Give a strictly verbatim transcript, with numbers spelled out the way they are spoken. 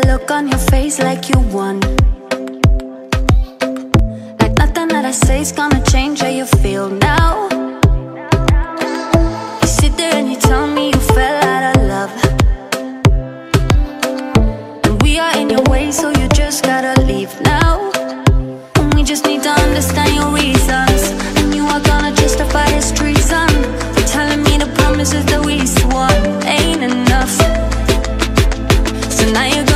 that look on your face like you won, like nothing that I say's gonna change how you feel now. You sit there and you tell me you fell out of love, and we are in your way, so you just gotta leave now. And we just need to understand your reasons, and you are gonna justify this treason. You're telling me the promises that we swore ain't enough, so now you're